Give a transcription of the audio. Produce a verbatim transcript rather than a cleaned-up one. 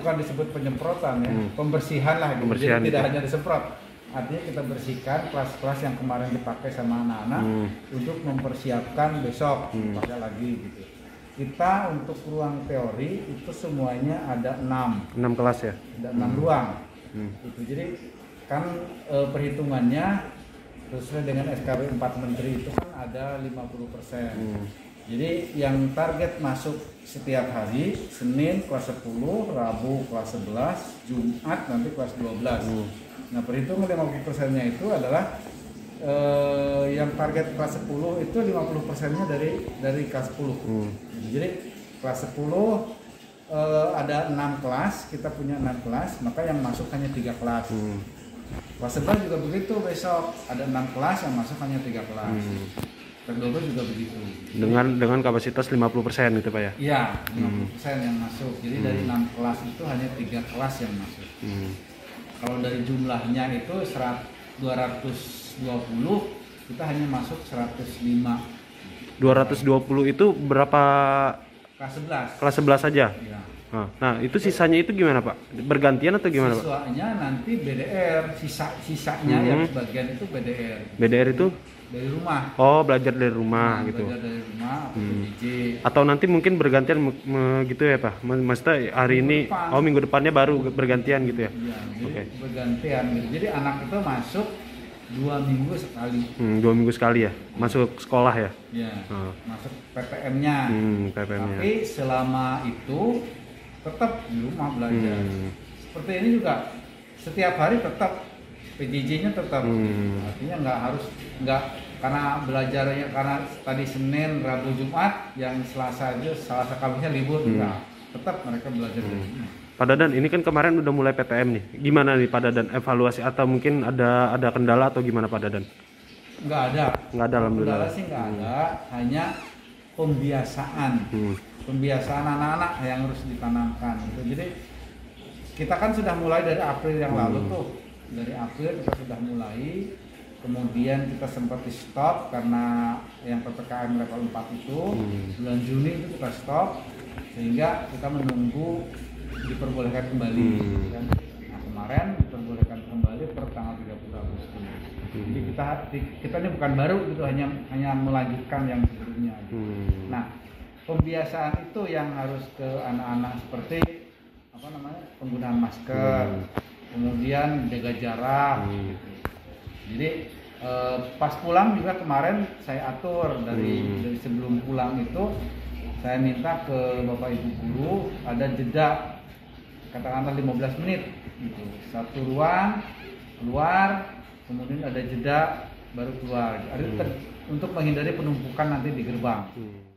bukan disebut penyemprotan ya, hmm. pembersihan lah gitu. Pembersihan Jadi gitu. Tidak hanya disemprot, artinya kita bersihkan kelas-kelas yang kemarin dipakai sama anak-anak hmm. untuk mempersiapkan besok hmm. dipakai lagi gitu. Kita untuk ruang teori itu semuanya ada enam. enam kelas ya? Ada enam hmm. ruang. Hmm. Itu jadi kan e, perhitungannya sesuai dengan S K B empat menteri itu kan ada lima puluh persen. Hmm. Jadi yang target masuk setiap hari, Senin kelas sepuluh, Rabu kelas sebelas, Jumat nanti kelas dua belas. Hmm. Nah, perhitungan lima puluh persennya itu adalah eh, yang target kelas sepuluh itu lima puluh persennya dari dari kelas sepuluh. Hmm. Jadi kelas sepuluh eh, ada enam kelas, kita punya enam kelas, maka yang masuk hanya tiga kelas. Hmm. Kelas sebelas juga begitu, besok ada enam kelas, yang masuk hanya tiga kelas. Hmm. Kedua juga begitu. Dengan dengan kapasitas lima puluh persen gitu Pak ya? Iya, lima puluh persen hmm. yang masuk. Jadi hmm. dari enam kelas itu hanya tiga kelas yang masuk. Hmm. Kalau dari jumlahnya itu dua ratus dua puluh, kita hanya masuk seratus lima. dua ratus dua puluh itu berapa? Kelas sebelas. Kelas sebelas saja? Iya. Nah, itu sisanya itu gimana Pak? Bergantian atau gimana Pak? Sisanya nanti B D R, sisa sisanya hmm. yang sebagian itu B D R. B D R itu? Dari rumah. Oh, belajar dari rumah nah, gitu. Belajar dari rumah atau hmm. P J J. Atau nanti mungkin bergantian gitu ya Pak. Maksudnya hari minggu ini depan. Oh, minggu depannya baru bergantian gitu ya. Iya, okay. Bergantian. Jadi anak itu masuk dua minggu sekali. Hmm, dua minggu sekali ya. Masuk sekolah ya. Iya. Oh. Masuk P T M-nya. Hmm, P P M-nya. Tapi selama itu tetap di rumah belajar. Hmm. Seperti ini juga setiap hari tetap P J J-nya tetap, hmm. artinya nggak harus nggak karena belajarnya karena tadi Senin, Rabu, Jumat, yang Selasa aja Selasa Kamisnya libur, hmm. nggak tetap mereka belajar. Hmm. Pak Dadan, ini kan kemarin udah mulai P T M nih, gimana nih Pak Dadan evaluasi atau mungkin ada ada kendala atau gimana Pak Dadan? Nggak ada, nggak ada alhamdulillah. Kendala sih nggak ada, hmm. hanya pembiasaan, hmm. pembiasaan anak-anak yang harus ditanamkan. Jadi kita kan sudah mulai dari April yang hmm. lalu tuh. Dari April kita sudah mulai, kemudian kita sempat di stop karena yang P P K M level empat itu hmm. bulan Juni itu kita stop, sehingga kita menunggu diperbolehkan kembali. Hmm. Nah, kemarin diperbolehkan kembali per tanggal tiga puluh Agustus. Hmm. Jadi kita kita ini bukan baru gitu, hanya hanya melanjutkan yang sebelumnya. Gitu. Hmm. Nah, pembiasaan itu yang harus ke anak-anak seperti apa namanya penggunaan masker. Hmm. Kemudian jaga jarak. Hmm. Jadi eh, pas pulang juga kemarin saya atur dari hmm. dari sebelum pulang itu saya minta ke Bapak Ibu guru ada jeda katakanlah lima belas menit gitu. Satu ruang keluar kemudian ada jeda baru keluar. Ada hmm. untuk menghindari penumpukan nanti di gerbang. Hmm.